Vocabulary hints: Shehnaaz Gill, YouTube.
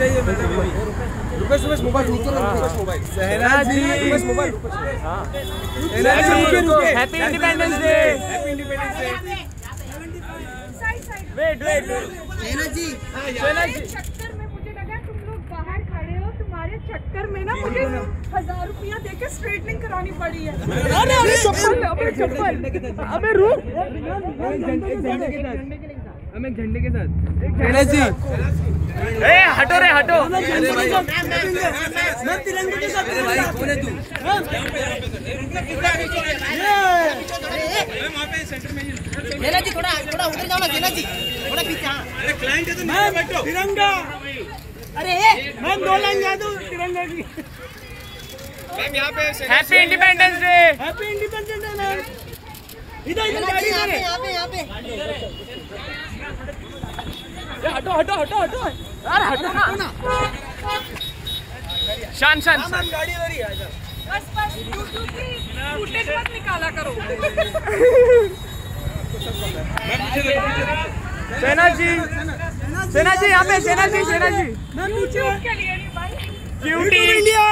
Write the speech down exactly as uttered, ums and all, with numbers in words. जाइए चक्कर में मुझे लगा तुम लोग बाहर खड़े हो, तुम्हारे चक्कर में ना मुझे हजार रुपया देकर स्ट्रेटनिंग करानी पड़ी है हम एक झंडे के साथ। शहनाज़ जी ए हटो रे हटो, मैं तिरंगे के साथ। भाई कौन है तू? शहनाज़ जी थोड़ा थोड़ा उधर जाओ ना। शहनाज़ जी थोड़ा पीछे। हां अरे क्लाइंट है तो नीचे बैठो। तिरंगा अरे मैं दो लाइन गा दूं तिरंगा की। मैम यहां पे happy Independence Day, happy Independence Day ma'am. इधर इधर गाड़ी पे यहां पे यहां पे हटो हटो हटो हटो अरे हटो ना। शान शान शान गाड़ी हो रही है। बस बस यूट्यूब की फुटेज मत निकाला करो। शहनाज़ जी शहनाज़ जी यहाँ पे शहनाज़ जी शहनाज़ जी मैं पूछूं क्या लिए नहीं भाई। Beauty India.